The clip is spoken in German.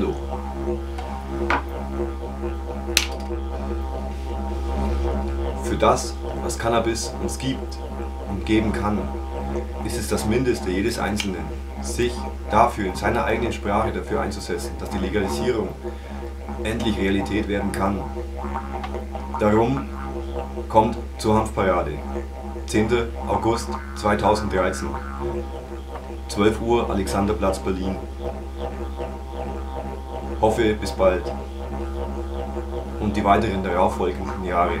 Hallo. Für das, was Cannabis uns gibt und geben kann, ist es das Mindeste jedes Einzelnen, sich dafür in seiner eigenen Sprache dafür einzusetzen, dass die Legalisierung endlich Realität werden kann. Darum kommt zur Hanfparade, 10. August 2013, 12 Uhr Alexanderplatz, Berlin. Hoffe, bis bald und die weiteren darauffolgenden Jahre.